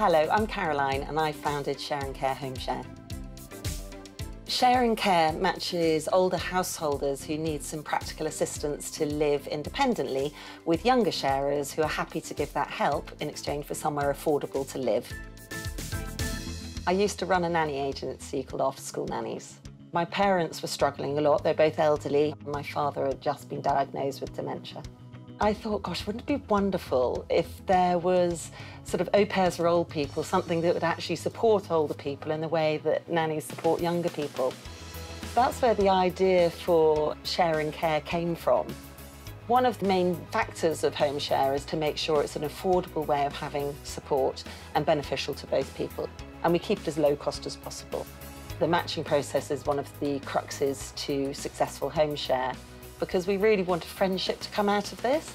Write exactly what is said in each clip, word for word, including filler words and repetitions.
Hello, I'm Caroline and I founded Share and Care HomeShare. Share and Care matches older householders who need some practical assistance to live independently with younger sharers who are happy to give that help in exchange for somewhere affordable to live. I used to run a nanny agency called Off School Nannies. My parents were struggling a lot, they're both elderly. My father had just been diagnosed with dementia. I thought, gosh, wouldn't it be wonderful if there was sort of au pairs for old people, something that would actually support older people in the way that nannies support younger people. That's where the idea for Share and Care came from. One of the main factors of HomeShare is to make sure it's an affordable way of having support and beneficial to both people. And we keep it as low cost as possible. The matching process is one of the cruxes to successful HomeShare, because we really want a friendship to come out of this.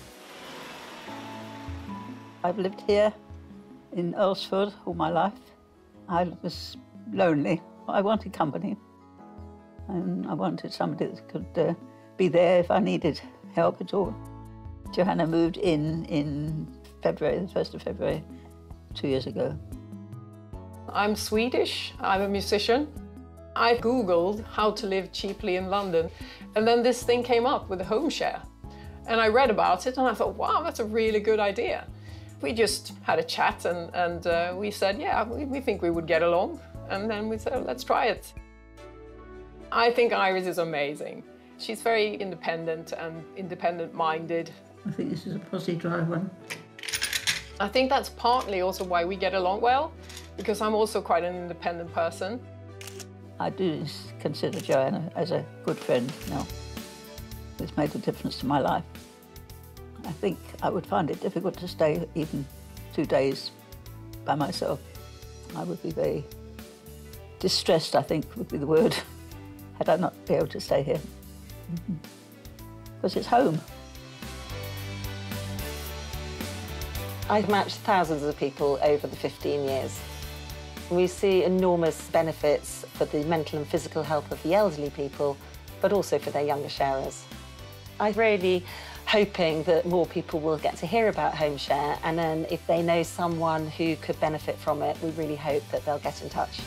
I've lived here in Earlsford all my life. I was lonely. I wanted company, and I wanted somebody that could uh, be there if I needed help at all. Johanna moved in in February, the first of February, two years ago. I'm Swedish, I'm a musician. I Googled how to live cheaply in London, and then this thing came up with a HomeShare. And I read about it and I thought, wow, that's a really good idea. We just had a chat and, and uh, we said, yeah, we, we think we would get along. And then we said, let's try it. I think Iris is amazing. She's very independent and independent-minded. I think this is a pretty dry one. I think that's partly also why we get along well, because I'm also quite an independent person. I do consider Joanna as a good friend now. It's made a difference to my life. I think I would find it difficult to stay even two days by myself. I would be very distressed, I think would be the word, had I not been able to stay here. Mm-hmm. Because it's home. I've matched thousands of people over the fifteen years. We see enormous benefits for the mental and physical health of the elderly people, but also for their younger sharers. I'm really hoping that more people will get to hear about HomeShare, and then if they know someone who could benefit from it, we really hope that they'll get in touch.